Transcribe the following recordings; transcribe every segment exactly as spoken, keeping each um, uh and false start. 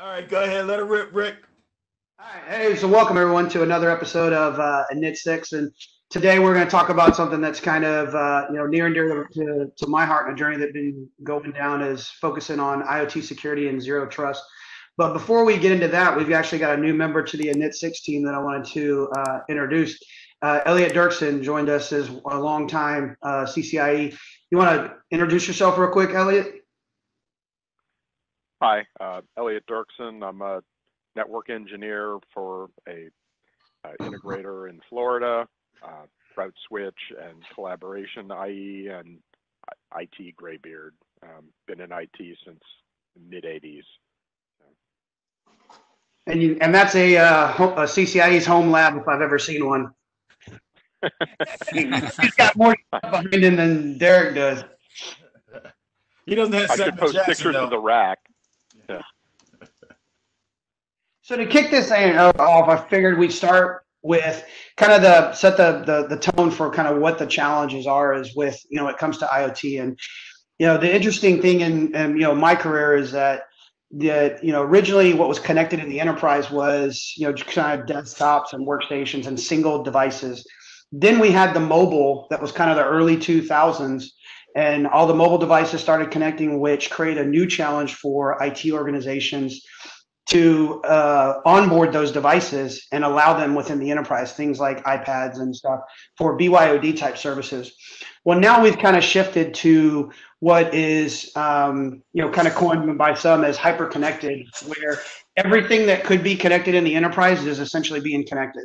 All right, go ahead. Let it rip, Rick. All right. Hey, so welcome everyone to another episode of uh, Init six. And today we're going to talk about something that's kind of, uh, you know, near and dear to, to my heart and a journey that I've been going down is focusing on IoT security and zero trust. But before we get into that, we've actually got a new member to the Init six team that I wanted to uh, introduce. Uh, Elliot Dirksen joined us as a longtime uh, C C I E. You want to introduce yourself real quick, Elliot? Hi, uh, Elliot Dirksen. I'm a network engineer for a uh, integrator in Florida, uh, route switch and collaboration I E and I T graybeard. Um, been in I T since the mid eighties. And you, and that's a, uh, a C C I E's home lab if I've ever seen one. He's got more behind him than Derek does. He doesn't have. I could post Jackson, pictures though. Of the rack. Yeah. So to kick this thing off, I figured we'd start with kind of the set the, the the tone for kind of what the challenges are is with, you know, when it comes to IoT. And, you know, the interesting thing in, in you know, my career is that that, you know, originally what was connected in the enterprise was, you know, just kind of desktops and workstations and single devices. Then we had the mobile that was kind of the early two thousands. And all the mobile devices started connecting, which created a new challenge for I T organizations to uh, onboard those devices and allow them within the enterprise, things like iPads and stuff for B Y O D type services. Well, now we've kind of shifted to what is, um, you know, kind of coined by some as hyper-connected, where everything that could be connected in the enterprise is essentially being connected.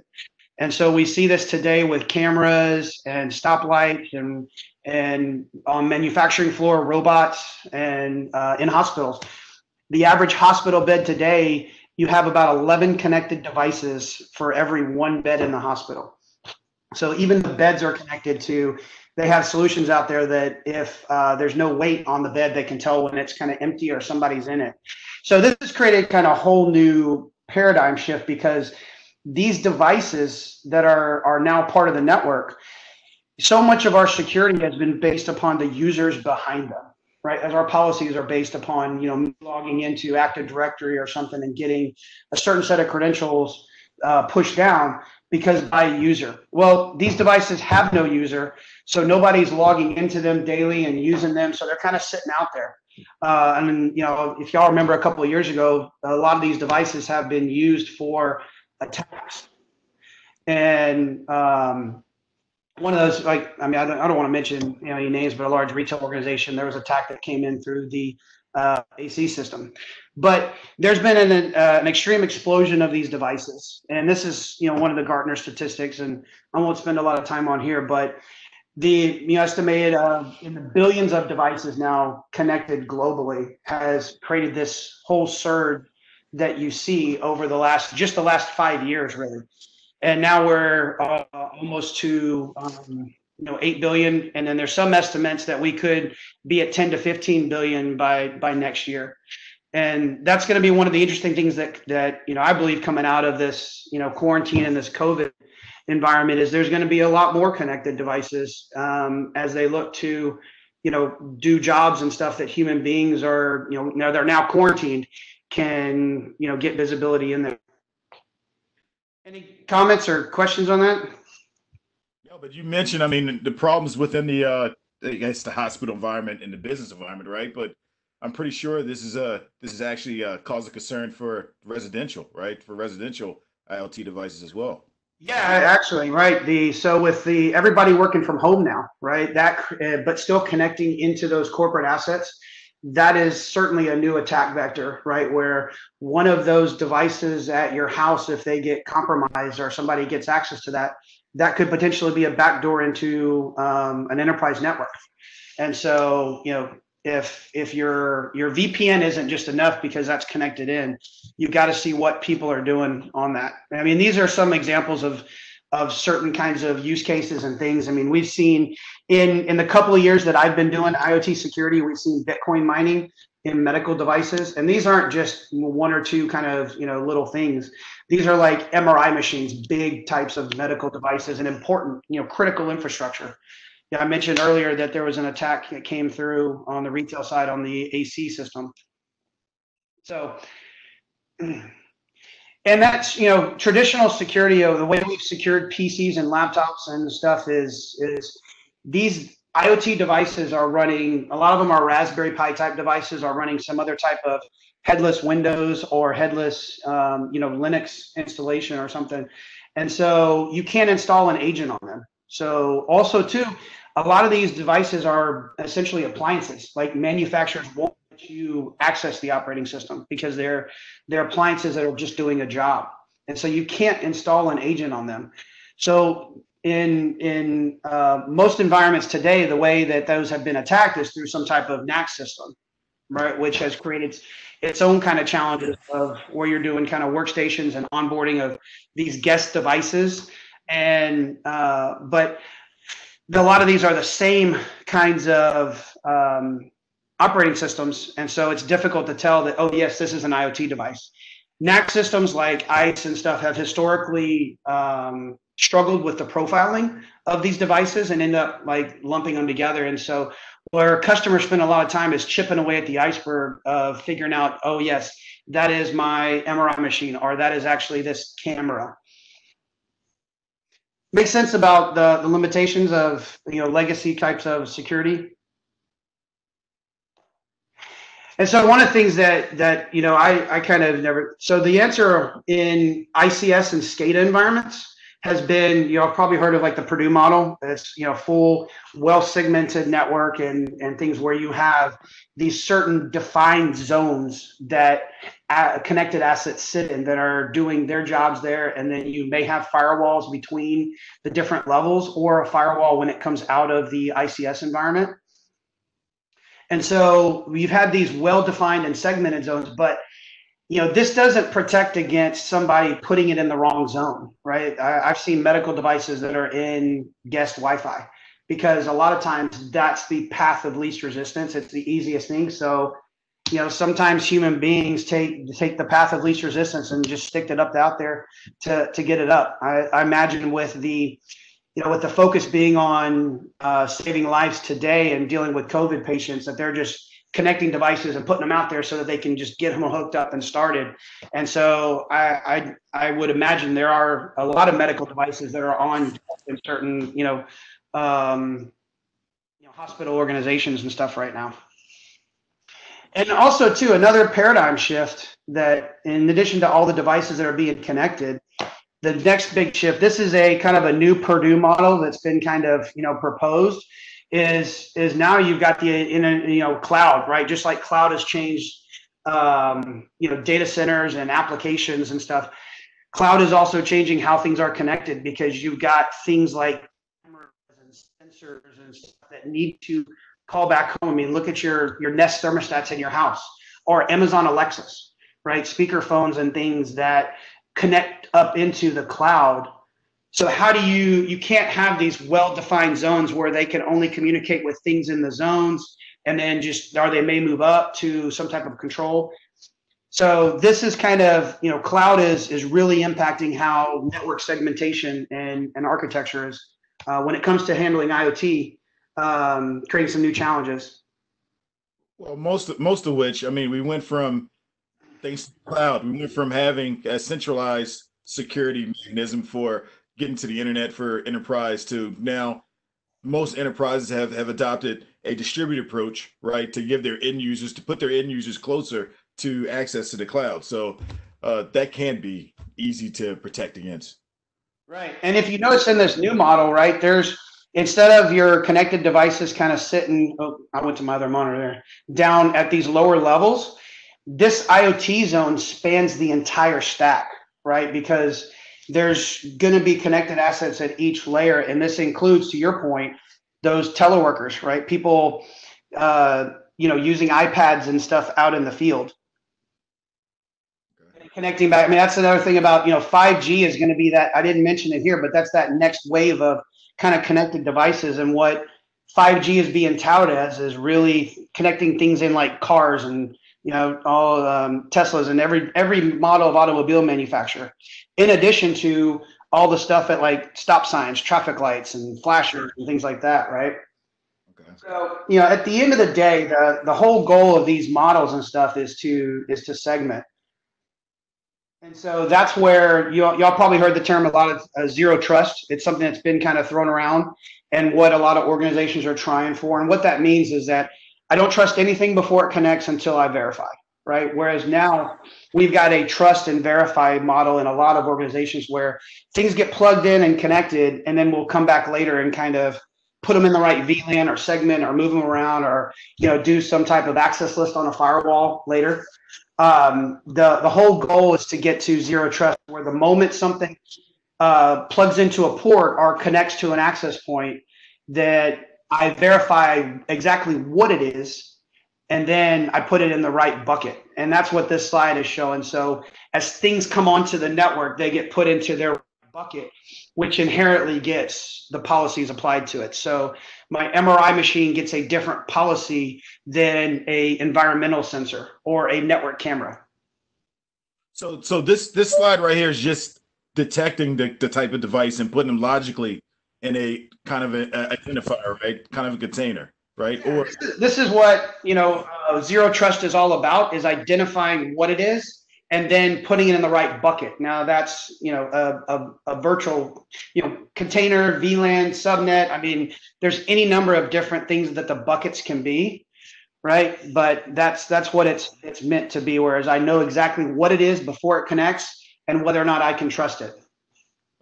And so we see this today with cameras and stoplights and and on manufacturing floor robots and uh, in hospitals. The average hospital bed today, you have about eleven connected devices for every one bed in the hospital. So even the beds are connected to, they have solutions out there that if uh, there's no weight on the bed, they can tell when it's kind of empty or somebody's in it. So this has created kind of a whole new paradigm shift because these devices that are, are now part of the network, so much of our security has been based upon the users behind them, right? As our policies are based upon, you know, logging into Active Directory or something and getting a certain set of credentials uh, pushed down because by a user. Well, these devices have no user, so nobody's logging into them daily and using them, so they're kind of sitting out there. Uh, I mean, you know, if y'all remember a couple of years ago, a lot of these devices have been used for attacks and, um, one of those, like, I mean, I don't, I don't want to mention, you know, any names, but a large retail organization, there was an attack that came in through the uh, A C system. But there's been an, uh, an extreme explosion of these devices. And this is, you know, one of the Gartner statistics, and I won't spend a lot of time on here, but the, you know, estimated uh, in the billions of devices now connected globally has created this whole surge that you see over the last, just the last five years, really. And now we're uh, almost to um, you know, eight billion, and then there's some estimates that we could be at ten to fifteen billion by by next year. And that's going to be one of the interesting things that that you know, I believe coming out of this, you know, quarantine and this COVID environment is there's going to be a lot more connected devices um, as they look to, you know, do jobs and stuff that human beings are, you know, they're now quarantined, can, you know, get visibility in there. Any comments or questions on that? No, but you mentioned, I mean, the problems within the, uh, I guess, the hospital environment and the business environment, right? But I'm pretty sure this is a, this is actually a cause of concern for residential, right? For residential IoT devices as well. Yeah, actually, right. The so with the everybody working from home now, right? That, uh, but still connecting into those corporate assets. That is certainly a new attack vector, right? Where one of those devices at your house, if they get compromised or somebody gets access to that, that could potentially be a backdoor into um, an enterprise network. And so, you know, if if your your V P N isn't just enough because that's connected in, you've got to see what people are doing on that. I mean, these are some examples of of certain kinds of use cases and things. I mean, we've seen in, in the couple of years that I've been doing IoT security, we've seen Bitcoin mining in medical devices. And these aren't just one or two kind of, you know, little things. These are like M R I machines, big types of medical devices and important, you know, critical infrastructure. Yeah, I mentioned earlier that there was an attack that came through on the retail side on the A C system. So And that's, you know, traditional security, the way we've secured P Cs and laptops and stuff is, is these IoT devices are running, a lot of them are Raspberry Pi type devices, are running some other type of headless Windows or headless, um, you know, Linux installation or something. And so you can't install an agent on them. So also too, a lot of these devices are essentially appliances, like manufacturers won't let you access the operating system because they're, they're appliances that are just doing a job. And so you can't install an agent on them. So in, in uh, most environments today, the way that those have been attacked is through some type of N A C system, right? Which has created its own kind of challenges of where you're doing kind of workstations and onboarding of these guest devices. And, uh, but a lot of these are the same kinds of um, operating systems. And so it's difficult to tell that, oh yes, this is an IoT device. N A C systems like ICE and stuff have historically um, struggled with the profiling of these devices and end up like lumping them together. And so where customers spend a lot of time is chipping away at the iceberg of figuring out, oh yes, that is my M R I machine, or that is actually this camera. Makes sense about the, the limitations of, you know, legacy types of security. And so one of the things that, that you know, I, I kind of never, so the answer in I C S and SCADA environments has been, you know, I've probably heard of like the Purdue model. It's, you know, full, well-segmented network and, and things where you have these certain defined zones that connected assets sit in that are doing their jobs there. And then you may have firewalls between the different levels or a firewall when it comes out of the I C S environment. And so we've had these well-defined and segmented zones, but you know, this doesn't protect against somebody putting it in the wrong zone, right? I, I've seen medical devices that are in guest Wi-Fi because a lot of times that's the path of least resistance. It's the easiest thing. So, you know, sometimes human beings take take the path of least resistance and just stick it up out there to, to get it up. I, I imagine with the, you know, with the focus being on uh, saving lives today and dealing with COVID patients, that they're just connecting devices and putting them out there so that they can just get them hooked up and started. And so I, I, I would imagine there are a lot of medical devices that are on in certain, you know, um, you know, hospital organizations and stuff right now. And also too, another paradigm shift that in addition to all the devices that are being connected, the next big shift, this is a kind of a new Purdue model that's been kind of, you know, proposed. Is is now you've got the in a, you know cloud, right? Just like cloud has changed, um, you know, data centers and applications and stuff. Cloud is also changing how things are connected because you've got things like cameras and sensors and stuff that need to call back home. I mean, look at your your Nest thermostats in your house or Amazon Alexas, right? Speaker phones and things that connect up into the cloud. So how do you, you can't have these well-defined zones where they can only communicate with things in the zones and then just, or they may move up to some type of control. So this is kind of, you know, cloud is, is really impacting how network segmentation and, and architecture is uh, when it comes to handling IoT, um, creating some new challenges. Well, most, most of which, I mean, we went from, thanks to cloud, we went from having a centralized security mechanism for getting to the internet for enterprise to now most enterprises have, have adopted a distributed approach, right, to give their end users, to put their end users closer to access to the cloud. So uh, that can be easy to protect against. Right, and if you notice in this new model, right, there's, instead of your connected devices kind of sitting, oh, I went to my other monitor there, down at these lower levels, this IoT zone spans the entire stack, right, because there's going to be connected assets at each layer, and this includes, to your point, those teleworkers, right? People, uh, you know, using iPads and stuff out in the field. Okay. Connecting back. I mean, that's another thing about, you know, five G is going to be that. I didn't mention it here, but that's that next wave of kind of connected devices, and what five G is being touted as is really connecting things in like cars and, you know, all um, Teslas and every every model of automobile manufacturer, in addition to all the stuff at like stop signs, traffic lights, and flashers and things like that, right? Okay. So, you know, at the end of the day, the the whole goal of these models and stuff is to is to segment. And so that's where y'all probably heard the term a lot of uh, zero trust. It's something that's been kind of thrown around and what a lot of organizations are trying for. And what that means is that I don't trust anything before it connects until I verify, right? Whereas now we've got a trust and verify model in a lot of organizations where things get plugged in and connected, and then we'll come back later and kind of put them in the right V LAN or segment or move them around or, you know, do some type of access list on a firewall later. Um, the, the whole goal is to get to zero trust, where the moment something uh, plugs into a port or connects to an access point, that I verify exactly what it is, and then I put it in the right bucket. And that's what this slide is showing. So as things come onto the network, they get put into their bucket, which inherently gets the policies applied to it. So my M R I machine gets a different policy than a environmental sensor or a network camera. So, so this, this slide right here is just detecting the, the type of device and putting them logically in a kind of an identifier, right? Kind of a container, right? Or this is what, you know, uh, zero trust is all about, is identifying what it is and then putting it in the right bucket. Now that's, you know, a, a, a virtual, you know, container, V LAN, subnet. I mean, there's any number of different things that the buckets can be, right? But that's that's what it's it's meant to be. Whereas I know exactly what it is before it connects and whether or not I can trust it.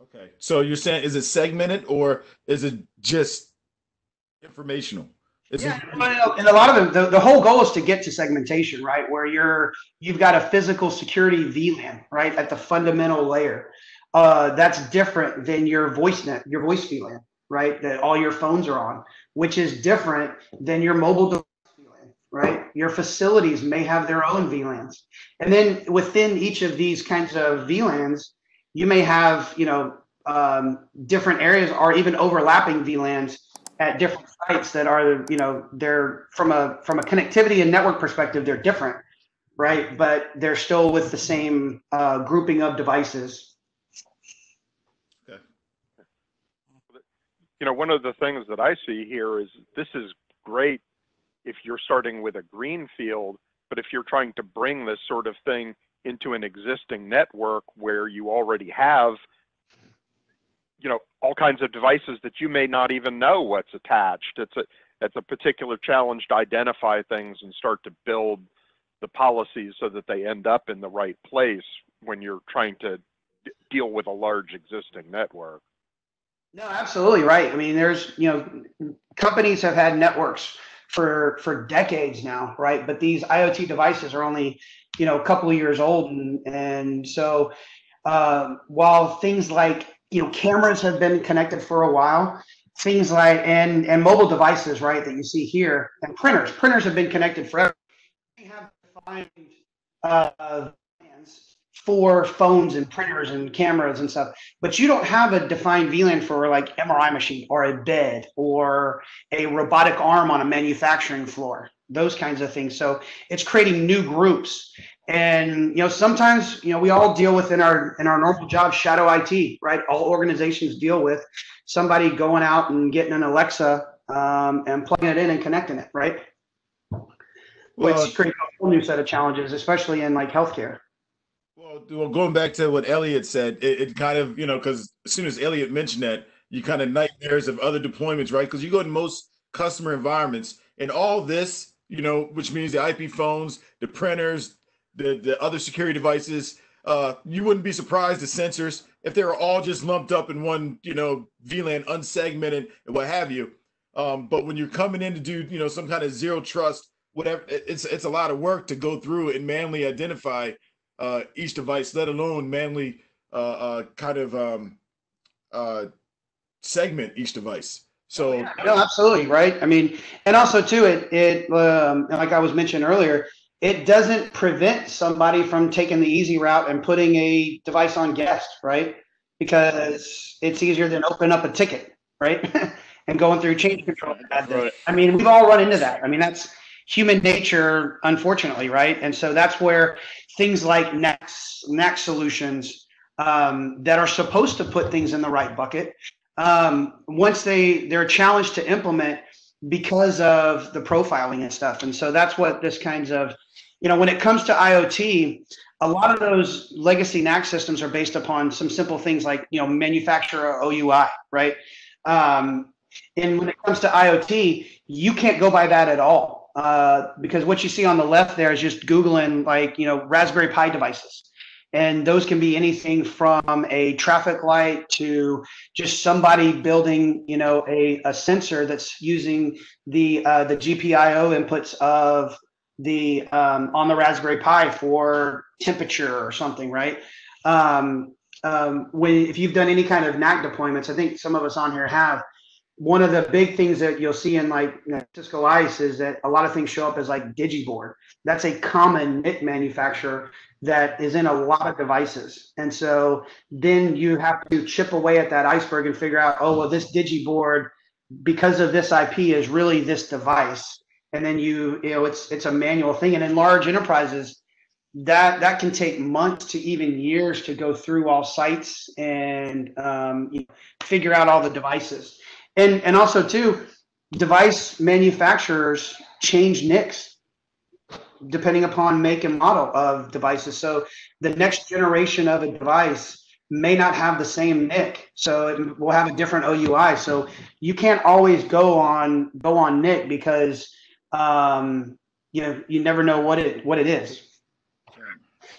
Okay, so you're saying, is it segmented or is it just informational? Yeah, and a lot of them, the, the whole goal is to get to segmentation, right? Where you're, you've got a physical security V LAN, right? At the fundamental layer. Uh, that's different than your voice net, your voice V LAN, right? That all your phones are on, which is different than your mobile device V LAN, right? Your facilities may have their own V LANs. And then within each of these kinds of V LANs, you may have, you know, um, different areas or even overlapping V LANs at different sites that are, you know, they're from a from a connectivity and network perspective, they're different, right? But they're still with the same uh, grouping of devices. Okay. You know, one of the things that I see here is this is great if you're starting with a green field, but if you're trying to bring this sort of thing into an existing network where you already have, you know, all kinds of devices that you may not even know what's attached. It's a, it's a particular challenge to identify things and start to build the policies so that they end up in the right place when you're trying to d deal with a large existing network. No, absolutely right. I mean, there's, you know, companies have had networks for, for decades now, right? But these IoT devices are only, you know, a couple of years old. And, and so uh, while things like, you know, cameras have been connected for a while, things like, and, and mobile devices, right, that you see here, and printers. Printers have been connected forever. We have defined uh, V LANs for phones and printers and cameras and stuff, but you don't have a defined V LAN for like M R I machine or a bed or a robotic arm on a manufacturing floor, those kinds of things. So it's creating new groups. And, you know, sometimes, you know, we all deal with in our in our normal job, shadow I T, right? All organizations deal with somebody going out and getting an Alexa um, and plugging it in and connecting it, right? Which well, creates a whole new set of challenges, especially in like healthcare. Well, well going back to what Elliot said, it, it kind of, you know, because as soon as Elliot mentioned that, you kind of nightmares of other deployments, right? Because you go to most customer environments and all this, you know, which means the I P phones, the printers, The, the other security devices, uh, you wouldn't be surprised, the sensors, if they were all just lumped up in one, you know, V LAN, unsegmented and what have you. Um, but when you're coming in to do, you know, some kind of zero trust, whatever, it's it's a lot of work to go through and manually identify uh, each device, let alone manually uh, uh, kind of um, uh, segment each device. So yeah, no, absolutely, right? I mean, and also too, it it um, like I was mentioning earlier, it doesn't prevent somebody from taking the easy route and putting a device on guest, right? Because it's easier than opening up a ticket, right? And going through change control. Right. I mean, we've all run into that. I mean, that's human nature, unfortunately, right? And so that's where things like Next, Next solutions um, that are supposed to put things in the right bucket, um, once they, they're challenged to implement because of the profiling and stuff. And so that's what this kinds of, you know, when it comes to IoT, a lot of those legacy N A C systems are based upon some simple things like, you know, manufacturer O U I, right? Um, and when it comes to IoT, you can't go by that at all, uh, because what you see on the left there is just Googling, like, you know, Raspberry Pi devices. And those can be anything from a traffic light to just somebody building, you know, a, a sensor that's using the uh, the G P I O inputs of the um, on the Raspberry Pi for temperature or something, right? Um, um, when if you've done any kind of N A C deployments, I think some of us on here have. One of the big things that you'll see in like you know, Cisco ICE is that a lot of things show up as like digiboard. That's a common N I C manufacturer that is in a lot of devices. And so then you have to chip away at that iceberg and figure out, oh, well, this digiboard, because of this I P, is really this device. And then you, you know, it's it's a manual thing. And in large enterprises, that that can take months to even years to go through all sites and um, you know, figure out all the devices. And, and also, too, device manufacturers change N I Cs depending upon make and model of devices. So the next generation of a device may not have the same N I C, so it will have a different O U I. So you can't always go on go on N I C because um, you know you never know what it what it is.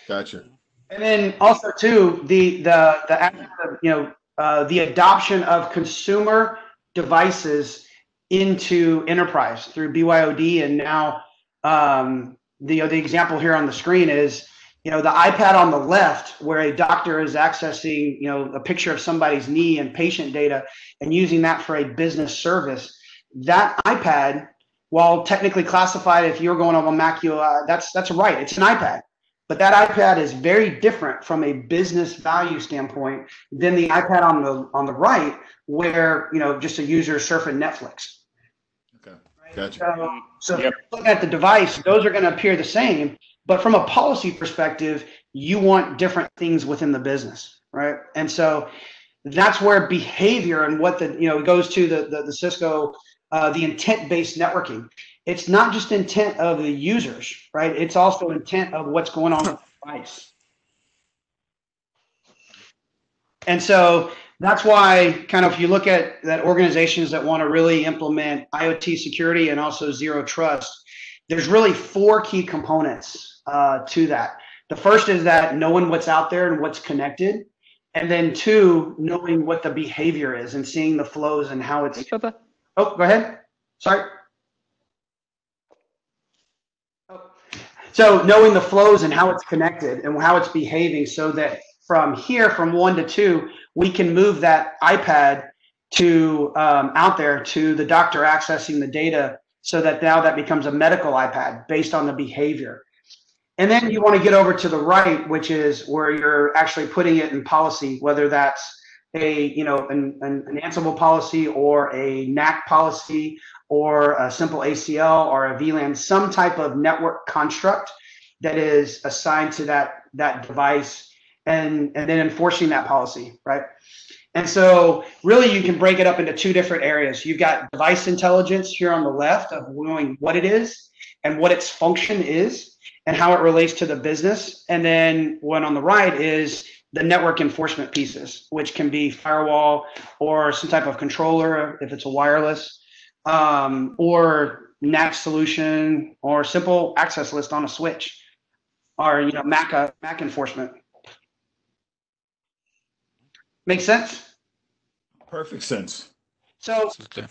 Gotcha. And then also, too, the the the you know uh, the adoption of consumer devices into enterprise through B Y O D, and now um, the, you know, the example here on the screen is, you know, the iPad on the left, where a doctor is accessing, you know, a picture of somebody's knee and patient data and using that for a business service. That iPad, while technically classified, if you're going on a Mac, you, uh, that's that's right, it's an iPad. But that iPad is very different from a business value standpoint than the iPad on the on the right, where you know just a user surfing Netflix. Okay, right? Gotcha. So, so yep. If you look at the device, those are going to appear the same, but from a policy perspective, you want different things within the business, right? And so that's where behavior and what the you know it goes to the the, the Cisco uh, the intent-based networking. It's not just intent of the users, right? It's also intent of what's going on with the device. And so that's why kind of if you look at that organizations that want to really implement IoT security and also zero trust, there's really four key components uh, to that. The first is that knowing what's out there and what's connected. And then two, knowing what the behavior is and seeing the flows and how it's. Oh, go ahead. Sorry. So knowing the flows and how it's connected and how it's behaving, so that from here, from one to two, we can move that iPad to um, out there to the doctor accessing the data, so that now that becomes a medical iPad based on the behavior. And then you want to get over to the right, which is where you're actually putting it in policy, whether that's a you know an, an, an Ansible policy or a N A C policy, or a simple A C L or a V LAN, some type of network construct that is assigned to that that device, and and then enforcing that policy, right? And so really you can break it up into two different areas. You've got device intelligence here on the left of knowing what it is and what its function is and how it relates to the business. And then one on the right is the network enforcement pieces, which can be firewall or some type of controller if it's a wireless, um or N A C solution, or simple access list on a switch, or you know Mac uh, Mac enforcement. Makes sense? Perfect sense. So okay.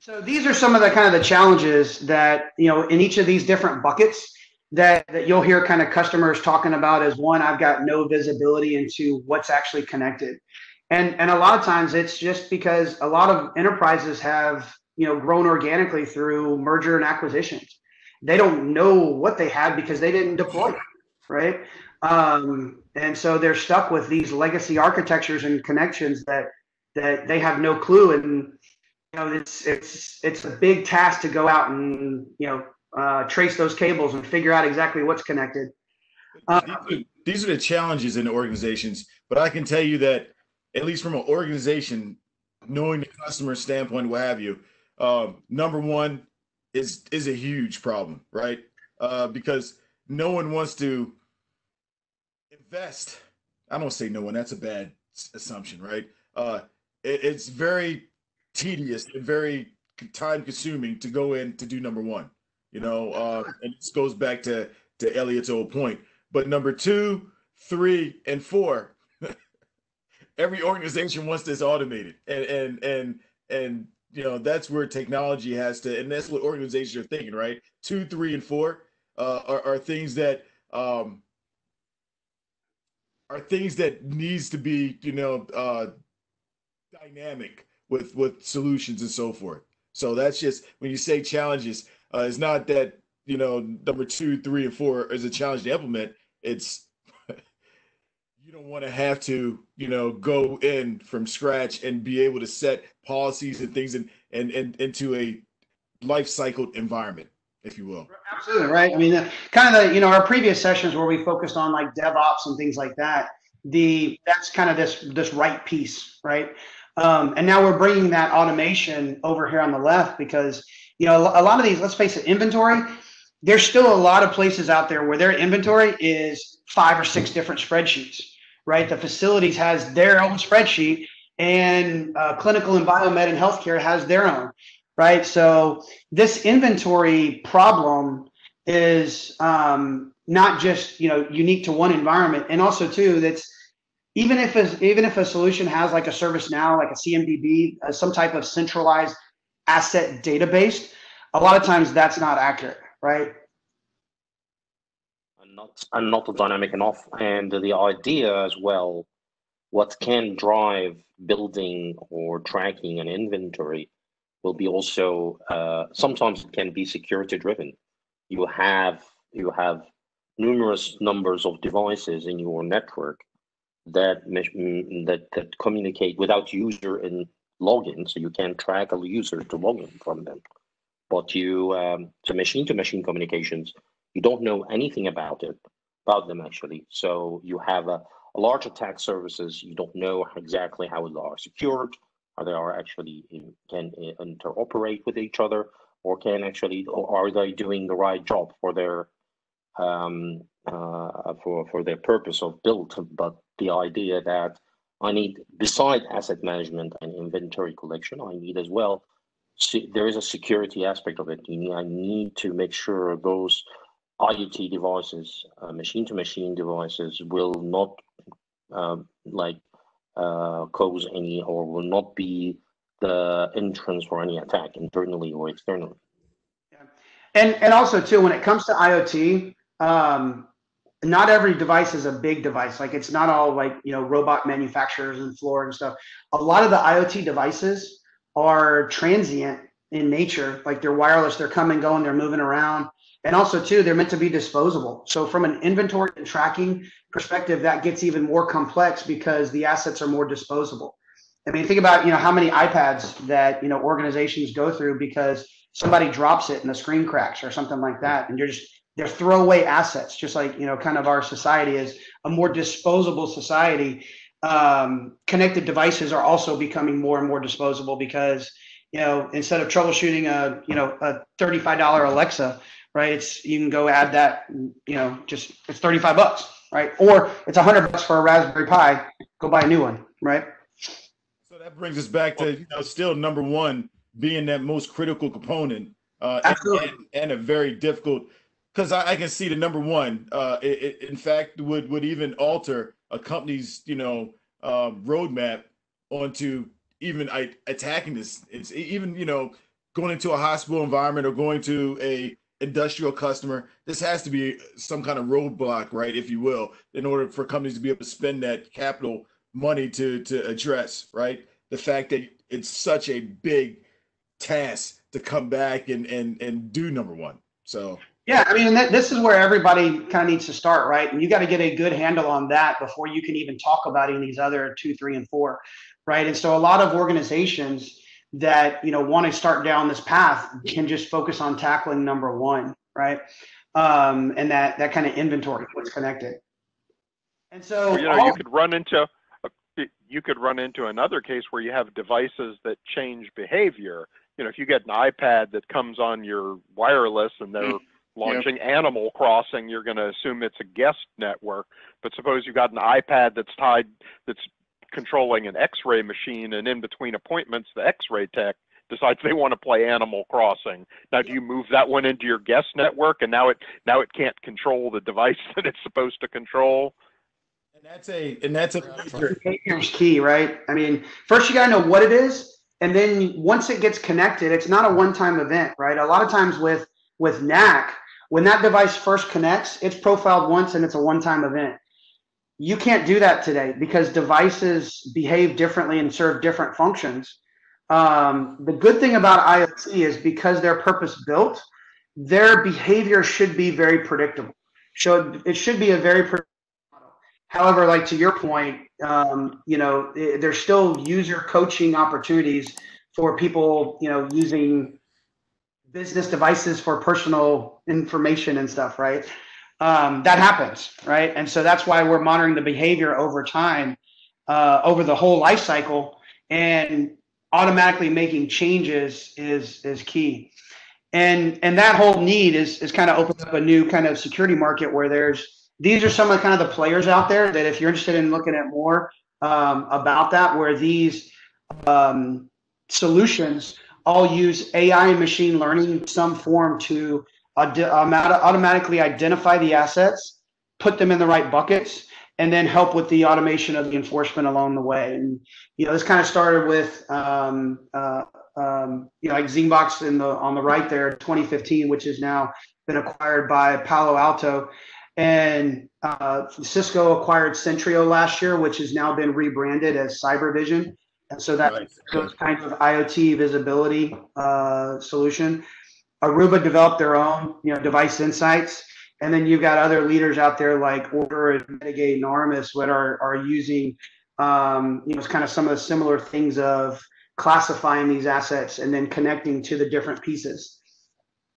So these are some of the kind of the challenges that you know in each of these different buckets that that you'll hear kind of customers talking about as one, I've got no visibility into what's actually connected. And and a lot of times it's just because a lot of enterprises have you know, grown organically through merger and acquisitions. They don't know what they had because they didn't deploy, right? Um, and so they're stuck with these legacy architectures and connections that that they have no clue. And you know, it's it's it's a big task to go out and you know uh, trace those cables and figure out exactly what's connected. Uh, these, are, these are the challenges in organizations, but I can tell you that at least from an organization, knowing the customer standpoint, what have you. Uh, number one is is a huge problem, right? Uh, because no one wants to invest, I don't say no one, that's a bad assumption, right? Uh, it, it's very tedious and very time consuming to go in to do number one, you know, uh, and this goes back to, to Elliot's old point. But number two, three, and four, every organization wants this automated. And, and, and, and, you know, that's where technology has to, and that's what organizations are thinking, right? Two, three, and four uh, are, are things that, um, are things that needs to be, you know, uh, dynamic with, with solutions and so forth. So that's just, when you say challenges, uh, it's not that, you know, number two, three, and four is a challenge to implement. It's, you don't want to have to, you know, go in from scratch and be able to set policies and things and, and, and into a life cycled environment, if you will. Absolutely, right? I mean, the, kind of, the, you know, our previous sessions where we focused on like DevOps and things like that, the that's kind of this, this right piece, right? Um, and now we're bringing that automation over here on the left because, you know, a lot of these, let's face it, inventory, there's still a lot of places out there where their inventory is five or six different spreadsheets, right? The facilities has their own spreadsheet and uh, clinical and biomed and healthcare has their own. Right. So this inventory problem is um, not just, you know, unique to one environment. And also, too, that's even if a, even if a solution has like a ServiceNow, like a C M D B, uh, some type of centralized asset database, a lot of times that's not accurate. Right. And not, and not dynamic enough. And the idea as well, what can drive building or tracking an inventory will be also uh, sometimes it can be security driven. You have you have numerous numbers of devices in your network that that that communicate without user and login, so you can track a user to login from them. But you um, so machine to machine communications, you don't know anything about it about them actually. So you have a, a large attack services. You don't know exactly how they are secured. They are actually in, can interoperate with each other, or can actually, or are they doing the right job for their um, uh, for for their purpose of build? But the idea that I need, beside asset management and inventory collection, I need as well. So there is a security aspect of it. I need to make sure those IoT devices, uh, machine-to-machine devices, will not uh, like. Uh, cause any, or will not be the entrance for any attack internally or externally. Yeah. And and also too, when it comes to IoT, um, not every device is a big device. Like it's not all like, you know, robot manufacturers and floor and stuff. A lot of the IoT devices are transient in nature. Like they're wireless, they're coming, going, they're moving around. And also too, they're meant to be disposable. So from an inventory and tracking perspective, that gets even more complex because the assets are more disposable. I mean, think about, you know, how many iPads that, you know, organizations go through because somebody drops it and the screen cracks or something like that. And you're just, they're throwaway assets, just like, you know, kind of our society is a more disposable society. Um, connected devices are also becoming more and more disposable because, you know, instead of troubleshooting a, you know, a thirty-five dollar Alexa, right, it's, you can go add that, you know, just, it's thirty-five bucks, right? Or it's a hundred bucks for a Raspberry Pi, go buy a new one, right? So that brings us back to, you know, still number one being that most critical component, uh, absolutely. And, and, and a very difficult, because I, I can see the number one, uh, it, it, in fact, would, would even alter a company's, you know, uh, roadmap onto even I, attacking this. It's even, you know, going into a hospital environment or going to a industrial customer, this has to be some kind of roadblock, right, if you will, in order for companies to be able to spend that capital money to to address, right, the fact that it's such a big task to come back and and and do number one. So yeah, I mean, that, this is where everybody kind of needs to start, right? And you got to get a good handle on that before you can even talk about any of these other two, three, and four, right? And so a lot of organizations that, you know, want to start down this path can just focus on tackling number one, right? Um, and that that kind of inventory, what's connected. And so, well, you know, all, you could run into you could run into another case where you have devices that change behavior. You know, if you get an iPad that comes on your wireless and they're Launching yep. Animal Crossing, you're going to assume it's a guest network. But suppose you've got an iPad that's tied, that's controlling an X-ray machine, and in between appointments, the X-ray tech decides they want to play Animal Crossing. Now, do you move that one into your guest network, and now it now it can't control the device that it's supposed to control? And that's a and that's a major key, right? I mean, first you got to know what it is, and then once it gets connected, it's not a one-time event, right? A lot of times with with N A C, when that device first connects, it's profiled once and it's a one-time event. You can't do that today because devices behave differently and serve different functions. Um, the good thing about IoT is because they're purpose-built, their behavior should be very predictable. So it should be a very predictable model. However, like to your point, um, you know, it, there's still user coaching opportunities for people, you know, using business devices for personal information and stuff, right? Um, that happens, right? And so that's why we're monitoring the behavior over time, uh, over the whole life cycle, and automatically making changes is is key. And and that whole need is, is kind of opens up a new kind of security market where there's, these are some of the kind of the players out there that if you're interested in looking at more um, about that, where these um, solutions all use A I and machine learning in some form to ad- automatically identify the assets, put them in the right buckets, and then help with the automation of the enforcement along the way. And, you know, this kind of started with, um, uh, um, you know, like Zingbox in the, on the right there, twenty fifteen, which has now been acquired by Palo Alto. And uh, Cisco acquired Centrio last year, which has now been rebranded as Cyber Vision. And so that nice. Kind of IoT visibility uh, solution. Aruba developed their own, you know, device insights. And then you've got other leaders out there like Orca and Medigate and Armis that are, are using, um, you know, it's kind of some of the similar things of classifying these assets and then connecting to the different pieces.